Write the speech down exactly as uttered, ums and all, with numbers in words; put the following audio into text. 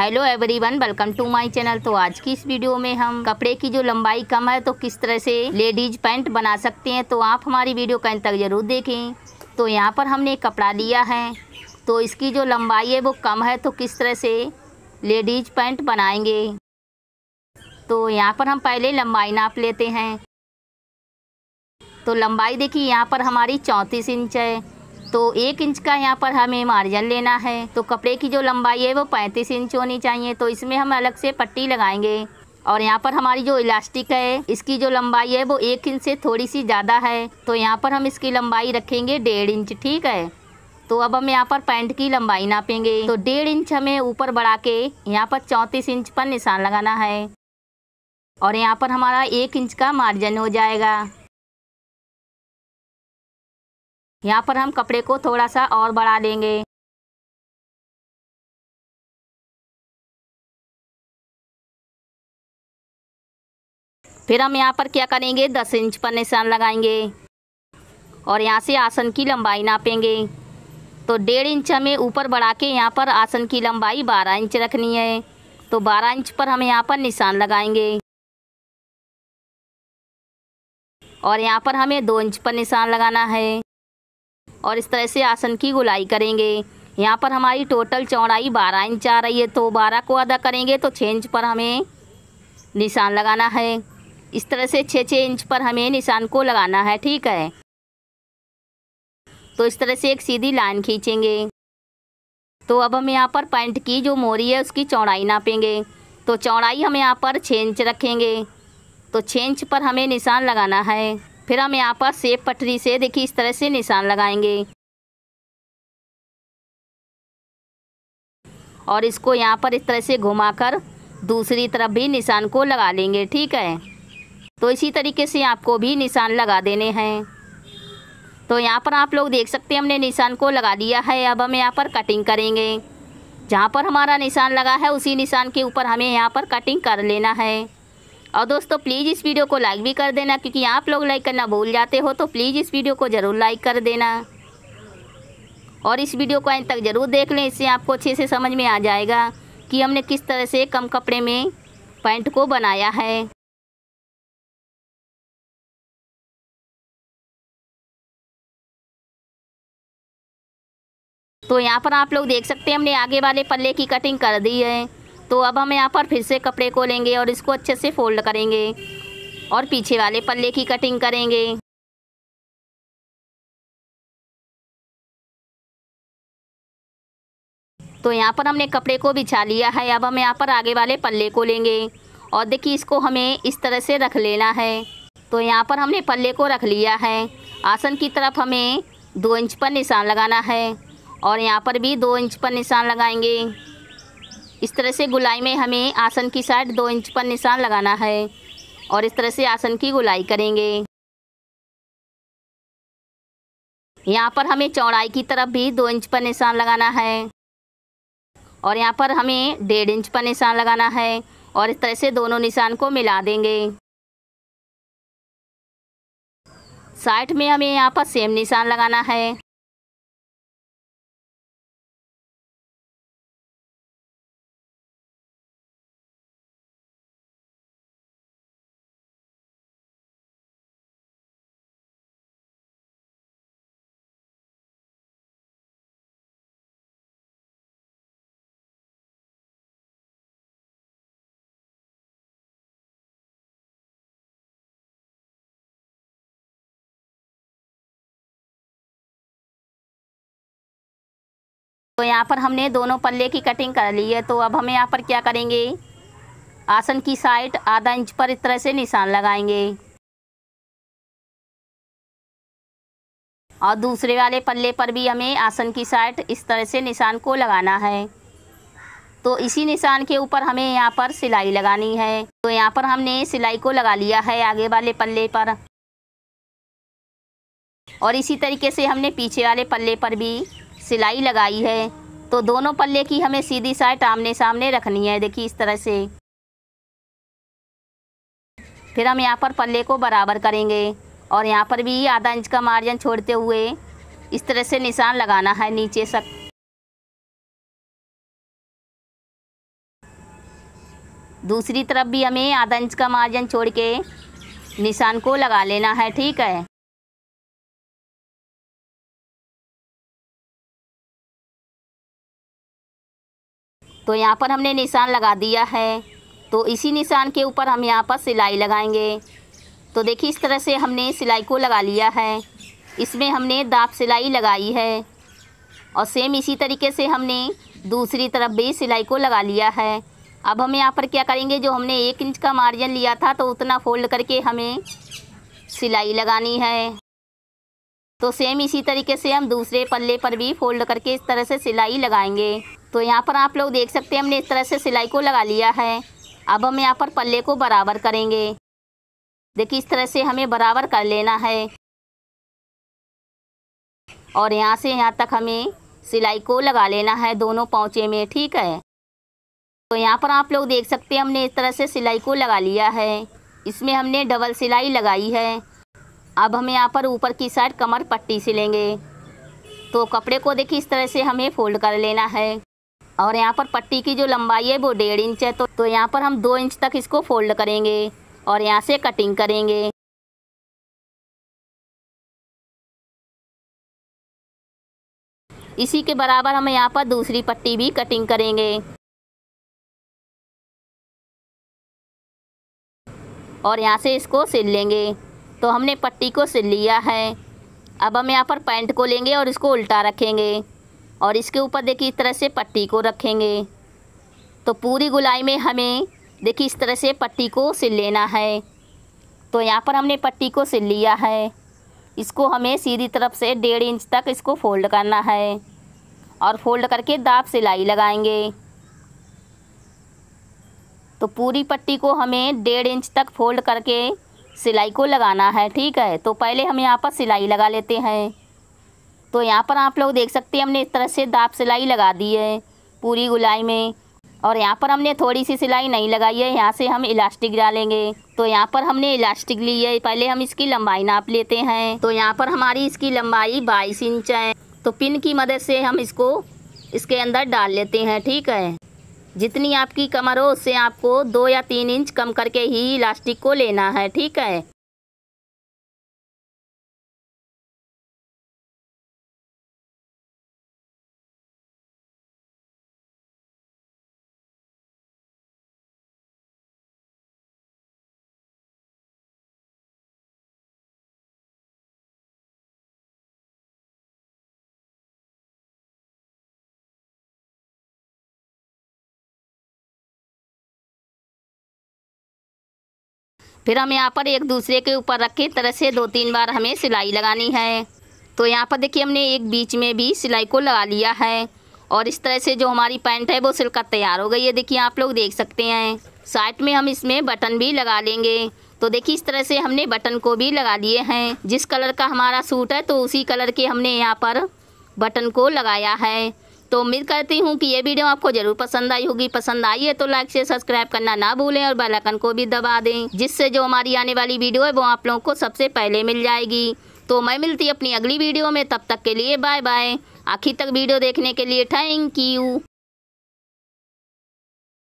Hello everyone, welcome to my channel. तो आज की इस वीडियो में हम कपड़े की जो लंबाई कम है तो किस तरह से लेडीज पैंट बना सकते हैं, तो आप हमारी वीडियो का अंत तक जरूर देखें। तो यहाँ पर हमने कपड़ा लिया है, तो इसकी जो लंबाई है वो कम है तो किस तरह से लेडीज पैंट बनाएंगे। तो यहाँ पर हम पहले लंबाई नाप लेते हैं। तो लंबाई देखिए यहाँ पर हमारी चौंतीस इंच है, तो एक इंच का यहाँ पर हमें मार्जिन लेना है। तो कपड़े की जो लंबाई है वो पैंतीस इंच होनी चाहिए, तो इसमें हम अलग से पट्टी लगाएंगे। और यहाँ पर हमारी जो इलास्टिक है इसकी जो लंबाई है वो एक इंच से थोड़ी सी ज़्यादा है, तो यहाँ पर हम इसकी लंबाई रखेंगे डेढ़ इंच। ठीक है, तो अब हम यहाँ पर पैंट की लंबाई नापेंगे। तो डेढ़ इंच हमें ऊपर बढ़ा के यहाँ पर चौंतीस इंच पर निशान लगाना है, और यहाँ पर हमारा एक इंच का मार्जिन हो जाएगा। यहाँ पर हम कपड़े को थोड़ा सा और बढ़ा देंगे। फिर हम यहाँ पर क्या करेंगे, दस इंच पर निशान लगाएंगे और यहाँ से आसन की लंबाई नापेंगे। तो डेढ़ इंच हमें ऊपर बढ़ा के यहाँ पर आसन की लंबाई बारह इंच रखनी है, तो बारह इंच पर हम यहाँ पर निशान लगाएंगे। और यहाँ पर हमें दो इंच पर निशान लगाना है, और इस तरह से आसन की गोलाई करेंगे। यहाँ पर हमारी टोटल चौड़ाई बारह इंच आ रही है, तो बारह को आधा करेंगे तो छः इंच पर हमें निशान लगाना है। इस तरह से छः छः इंच पर हमें निशान को लगाना है। ठीक है, तो इस तरह से एक सीधी लाइन खींचेंगे। तो अब हम यहाँ पर पैंट की जो मोरी है उसकी चौड़ाई नापेंगे। तो चौड़ाई हम यहाँ पर छः इंच रखेंगे, तो छः इंच पर हमें निशान लगाना है। फिर हम यहाँ पर सेब पटरी से देखिए इस तरह से निशान लगाएंगे, और इसको यहाँ पर इस तरह से घुमाकर दूसरी तरफ भी निशान को लगा लेंगे। ठीक है, तो इसी तरीके से आपको भी निशान लगा देने हैं। तो यहाँ पर आप लोग देख सकते हैं हमने निशान को लगा दिया है। अब हम यहाँ पर कटिंग करेंगे। जहाँ पर हमारा निशान लगा है उसी निशान के ऊपर हमें यहाँ पर कटिंग कर लेना है। और दोस्तों प्लीज़ इस वीडियो को लाइक भी कर देना, क्योंकि आप लोग लाइक करना भूल जाते हो, तो प्लीज़ इस वीडियो को ज़रूर लाइक कर देना। और इस वीडियो को अंत तक ज़रूर देख लें, इससे आपको अच्छे से समझ में आ जाएगा कि हमने किस तरह से कम कपड़े में पैंट को बनाया है। तो यहाँ पर आप लोग देख सकते हैं हमने आगे वाले पल्ले की कटिंग कर दी है। तो अब हम यहाँ पर फिर से कपड़े को लेंगे और इसको अच्छे से फोल्ड करेंगे, और पीछे वाले पल्ले की कटिंग करेंगे। तो यहाँ पर हमने कपड़े को बिछा लिया है। अब हम यहाँ पर आगे वाले पल्ले को लेंगे, और देखिए इसको हमें इस तरह से रख लेना है। तो यहाँ पर हमने पल्ले को रख लिया है। आसन की तरफ हमें दो इंच पर निशान लगाना है, और यहाँ पर भी दो इंच पर निशान लगाएंगे। इस तरह से गोलाई में हमें आसन की साइड दो इंच पर निशान लगाना है, और इस तरह से आसन की गोलाई करेंगे। यहाँ पर हमें चौड़ाई की तरफ भी दो इंच पर निशान लगाना है, और यहाँ पर हमें डेढ़ इंच पर निशान लगाना है, और इस तरह से दोनों निशान को मिला देंगे। साइड में हमें यहाँ पर सेम निशान लगाना है। तो यहाँ पर हमने दोनों पल्ले की कटिंग कर ली है। तो अब हम यहाँ पर क्या करेंगे, आसन की साइड आधा इंच पर इस तरह से निशान लगाएंगे, और दूसरे वाले पल्ले पर भी हमें आसन की साइड इस तरह से निशान को लगाना है। तो इसी निशान के ऊपर हमें यहाँ पर सिलाई लगानी है। तो यहाँ पर हमने सिलाई को लगा लिया है आगे वाले पल्ले पर, और इसी तरीके से हमने पीछे वाले पल्ले पर भी सिलाई लगाई है। तो दोनों पल्ले की हमें सीधी साइड आमने सामने रखनी है, देखिए इस तरह से। फिर हम यहाँ पर पल्ले को बराबर करेंगे, और यहाँ पर भी आधा इंच का मार्जिन छोड़ते हुए इस तरह से निशान लगाना है नीचे तक। दूसरी तरफ भी हमें आधा इंच का मार्जिन छोड़ के निशान को लगा लेना है। ठीक है, तो यहाँ पर हमने निशान लगा दिया है। तो इसी निशान के ऊपर हम यहाँ पर सिलाई लगाएंगे। तो देखिए इस तरह से हमने सिलाई को लगा लिया है। इसमें हमने दाब सिलाई लगाई है और सेम इसी तरीके से हमने दूसरी तरफ भी सिलाई को लगा लिया है। अब हम यहाँ पर क्या करेंगे, जो हमने एक इंच का मार्जिन लिया था तो उतना फोल्ड करके हमें सिलाई लगानी है। तो सेम इसी तरीके से हम दूसरे पल्ले पर भी फोल्ड करके इस तरह से सिलाई लगाएंगे। तो यहाँ पर आप लोग देख सकते हैं हमने इस तरह से सिलाई को लगा लिया है। अब हम यहाँ पर पल्ले को बराबर करेंगे। देखिए इस तरह से हमें बराबर कर लेना है और यहाँ से यहाँ तक हमें सिलाई को लगा लेना है दोनों पौंचे में। ठीक है, तो यहाँ पर आप लोग देख सकते हैं हमने इस तरह से सिलाई को लगा लिया है। इसमें हमने डबल सिलाई लगाई है। अब हम यहाँ पर ऊपर की साइड कमर पट्टी सिलेंगे। तो कपड़े को देखिए इस तरह से हमें फोल्ड कर लेना है और यहाँ पर पट्टी की जो लंबाई है वो डेढ़ इंच है। तो, तो यहाँ पर हम दो इंच तक इसको फोल्ड करेंगे और यहाँ से कटिंग करेंगे। इसी के बराबर हम यहाँ पर दूसरी पट्टी भी कटिंग करेंगे और यहाँ से इसको सिल लेंगे। तो हमने पट्टी को सिल लिया है। अब हम यहाँ पर पैंट को लेंगे और इसको उल्टा रखेंगे और इसके ऊपर देखिए इस तरह से पट्टी को रखेंगे। तो पूरी गोलाई में हमें देखिए इस तरह से पट्टी को सिल लेना है। तो यहाँ पर हमने पट्टी को सिल लिया है। इसको हमें सीधी तरफ से डेढ़ इंच तक इसको फोल्ड करना है और फोल्ड करके दाब सिलाई लगाएंगे। तो पूरी पट्टी को हमें डेढ़ इंच तक फोल्ड करके सिलाई को लगाना है। ठीक है, तो पहले हम यहाँ पर सिलाई लगा लेते हैं। तो यहाँ पर आप लोग देख सकते हैं हमने इस तरह से दाब सिलाई लगा दी है पूरी गोलाई में और यहाँ पर हमने थोड़ी सी सिलाई नहीं लगाई है। यहाँ से हम इलास्टिक डालेंगे। तो यहाँ पर हमने इलास्टिक ली है। पहले हम इसकी लंबाई नाप लेते हैं। तो यहाँ पर हमारी इसकी लंबाई बाईस इंच है। तो पिन की मदद से हम इसको इसके अंदर डाल लेते हैं। ठीक है, जितनी आपकी कमर हो उससे आपको दो या तीन इंच कम करके ही इलास्टिक को लेना है। ठीक है, फिर हम यहाँ पर एक दूसरे के ऊपर रखे तरह से दो तीन बार हमें सिलाई लगानी है। तो यहाँ पर देखिए हमने एक बीच में भी सिलाई को लगा लिया है और इस तरह से जो हमारी पैंट है वो सिलकर तैयार हो गई है। देखिए आप लोग देख सकते हैं। साइड में हम इसमें बटन भी लगा लेंगे। तो देखिए इस तरह से हमने बटन को भी लगा लिए हैं। जिस कलर का हमारा सूट है तो उसी कलर के हमने यहाँ पर बटन को लगाया है। तो उम्मीद करती हूँ कि ये वीडियो आपको जरूर पसंद आई होगी। पसंद आई है तो लाइक से सब्सक्राइब करना ना भूलें और बेल आइकन को भी दबा दें, जिससे जो हमारी आने वाली वीडियो है वो आप लोगों को सबसे पहले मिल जाएगी। तो मैं मिलती अपनी अगली वीडियो में, तब तक के लिए बाय बाय। आखिर तक वीडियो देखने के लिए थैंक यू।